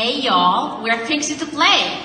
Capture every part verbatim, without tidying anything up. Hey y'all, we're fixing to play!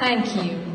Thank you.